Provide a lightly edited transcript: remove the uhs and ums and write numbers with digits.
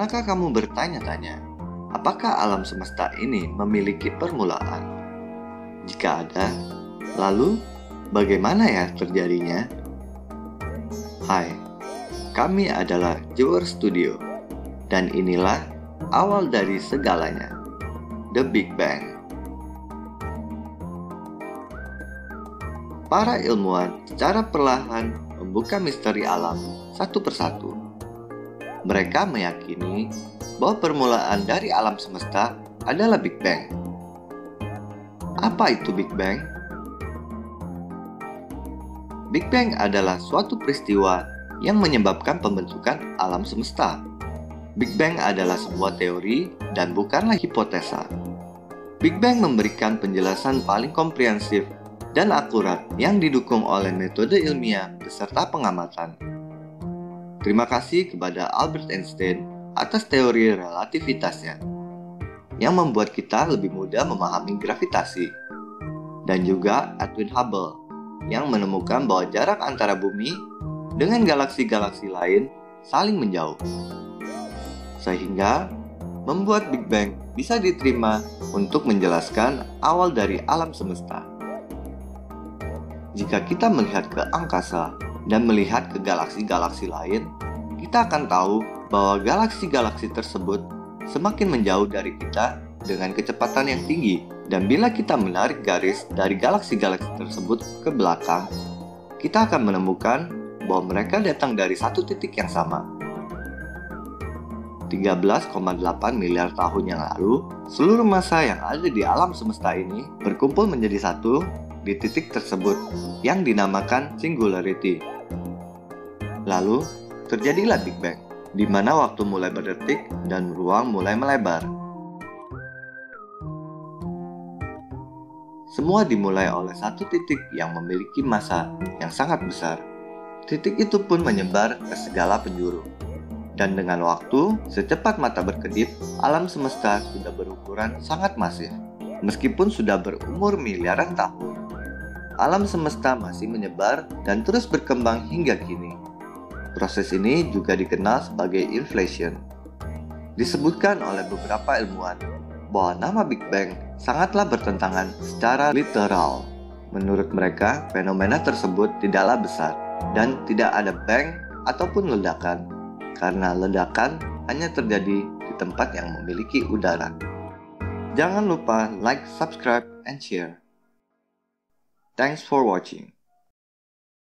Pernahkah kamu bertanya-tanya, apakah alam semesta ini memiliki permulaan? Jika ada, lalu bagaimana ya terjadinya? Hai, kami adalah GEWAER Studio, dan inilah Awal dari Segalanya, The Big Bang. Para ilmuwan secara perlahan membuka misteri alam satu persatu. Mereka meyakini bahwa permulaan dari alam semesta adalah Big Bang. Apa itu Big Bang? Big Bang adalah suatu peristiwa yang menyebabkan pembentukan alam semesta. Big Bang adalah sebuah teori dan bukanlah hipotesa. Big Bang memberikan penjelasan paling komprehensif dan akurat yang didukung oleh metode ilmiah beserta pengamatan. Terima kasih kepada Albert Einstein atas teori relativitasnya yang membuat kita lebih mudah memahami gravitasi, dan juga Edwin Hubble yang menemukan bahwa jarak antara bumi dengan galaksi-galaksi lain saling menjauh, sehingga membuat Big Bang bisa diterima untuk menjelaskan awal dari alam semesta. Jika kita melihat ke angkasa dan melihat ke galaksi-galaksi lain, kita akan tahu bahwa galaksi-galaksi tersebut semakin menjauh dari kita dengan kecepatan yang tinggi, dan bila kita menarik garis dari galaksi-galaksi tersebut ke belakang, kita akan menemukan bahwa mereka datang dari satu titik yang sama. 13,8 miliar tahun yang lalu, seluruh massa yang ada di alam semesta ini berkumpul menjadi satu di titik tersebut yang dinamakan singularity. Lalu, terjadilah Big Bang, di mana waktu mulai berdetik dan ruang mulai melebar. Semua dimulai oleh satu titik yang memiliki massa yang sangat besar. Titik itu pun menyebar ke segala penjuru. Dan dengan waktu, secepat mata berkedip, alam semesta sudah berukuran sangat masif. Meskipun sudah berumur miliaran tahun, alam semesta masih menyebar dan terus berkembang hingga kini. Proses ini juga dikenal sebagai inflation. Disebutkan oleh beberapa ilmuwan bahwa nama Big Bang sangatlah bertentangan secara literal. Menurut mereka, fenomena tersebut tidaklah besar dan tidak ada bang ataupun ledakan, karena ledakan hanya terjadi di tempat yang memiliki udara. Jangan lupa like, subscribe, and share. Thanks for watching.